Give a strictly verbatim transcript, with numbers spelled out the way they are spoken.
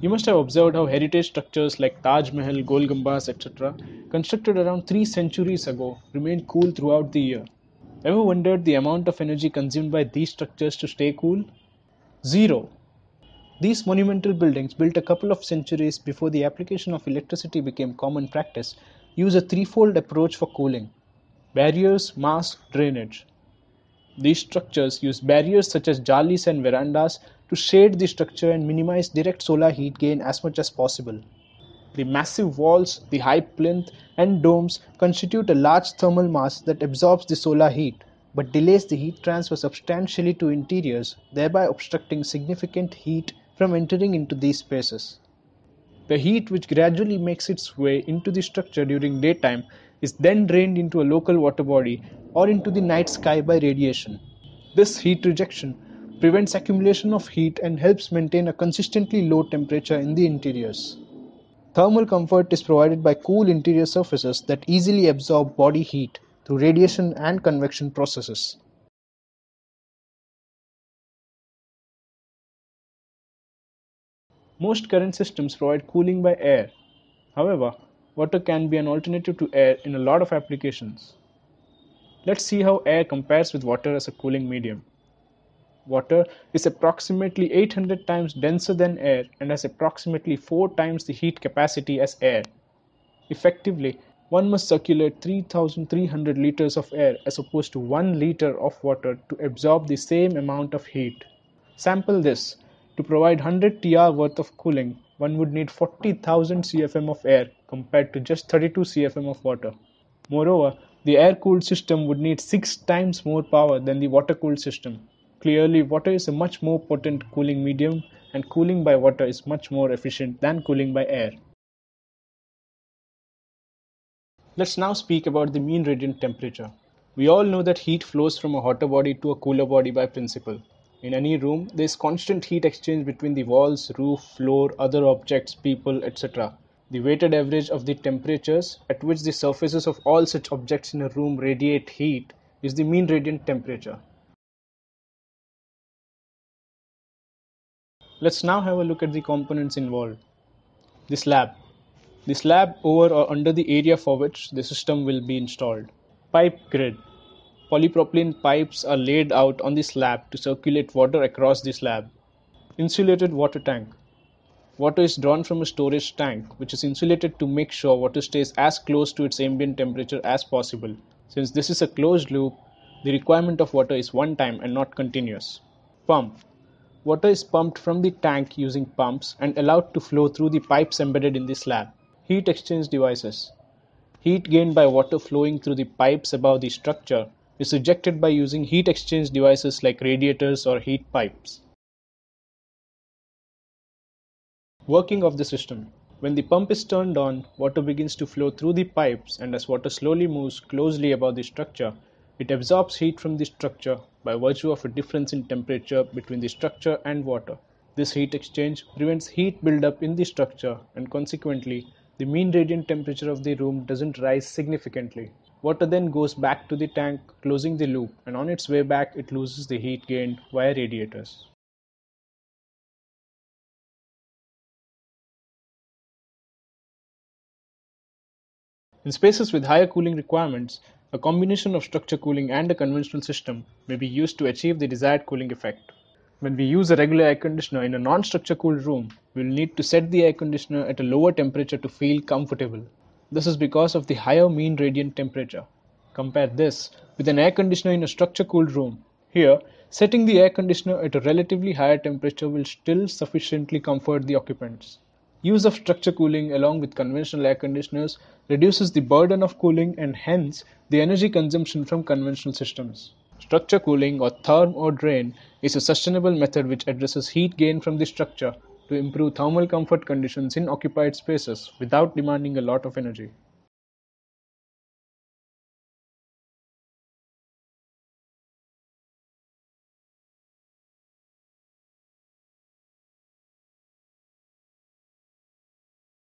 You must have observed how heritage structures like Taj Mahal, Golgambas, et cetera, constructed around three centuries ago, remain cool throughout the year. Ever wondered the amount of energy consumed by these structures to stay cool? Zero. These monumental buildings, built a couple of centuries before the application of electricity became common practice, use a threefold approach for cooling: barriers, mass, drainage. These structures use barriers such as jalis and verandas to shade the structure and minimize direct solar heat gain as much as possible. The massive walls, the high plinth and domes constitute a large thermal mass that absorbs the solar heat but delays the heat transfer substantially to interiors, thereby obstructing significant heat from entering into these spaces. The heat, which gradually makes its way into the structure during daytime, is then drained into a local water body or into the night sky by radiation. This heat rejection prevents accumulation of heat and helps maintain a consistently low temperature in the interiors. Thermal comfort is provided by cool interior surfaces that easily absorb body heat through radiation and convection processes. Most current systems provide cooling by air. However, water can be an alternative to air in a lot of applications. Let's see how air compares with water as a cooling medium. Water is approximately eight hundred times denser than air and has approximately four times the heat capacity as air. Effectively, one must circulate three thousand three hundred liters of air as opposed to one liter of water to absorb the same amount of heat. Sample this. To provide one hundred T R worth of cooling, one would need forty thousand C F M of air compared to just thirty-two C F M of water. Moreover, the air-cooled system would need six times more power than the water-cooled system. Clearly, water is a much more potent cooling medium, and cooling by water is much more efficient than cooling by air. Let's now speak about the mean radiant temperature. We all know that heat flows from a hotter body to a cooler body by principle. In any room, there is constant heat exchange between the walls, roof, floor, other objects, people, et cetera. The weighted average of the temperatures at which the surfaces of all such objects in a room radiate heat is the mean radiant temperature. Let's now have a look at the components involved. The slab. The slab over or under the area for which the system will be installed. Pipe grid. Polypropylene pipes are laid out on the slab to circulate water across the slab. Insulated water tank. Water is drawn from a storage tank, which is insulated to make sure water stays as close to its ambient temperature as possible. Since this is a closed loop, the requirement of water is one time and not continuous. Pump. Water is pumped from the tank using pumps and allowed to flow through the pipes embedded in the slab. Heat exchange devices. Heat gained by water flowing through the pipes above the structure is rejected by using heat exchange devices like radiators or heat pipes. Working of the system. When the pump is turned on, water begins to flow through the pipes, and as water slowly moves closely above the structure, it absorbs heat from the structure by virtue of a difference in temperature between the structure and water. This heat exchange prevents heat buildup in the structure, and consequently, the mean radiant temperature of the room doesn't rise significantly. Water then goes back to the tank, closing the loop, and on its way back it loses the heat gained via radiators. In spaces with higher cooling requirements, a combination of structure cooling and a conventional system may be used to achieve the desired cooling effect. When we use a regular air conditioner in a non-structure cooled room, we will need to set the air conditioner at a lower temperature to feel comfortable. This is because of the higher mean radiant temperature. Compare this with an air conditioner in a structure-cooled room. Here, setting the air conditioner at a relatively higher temperature will still sufficiently comfort the occupants. Use of structure cooling along with conventional air conditioners reduces the burden of cooling and hence the energy consumption from conventional systems. Structure cooling, or therm or drain, is a sustainable method which addresses heat gain from the structure to improve thermal comfort conditions in occupied spaces without demanding a lot of energy.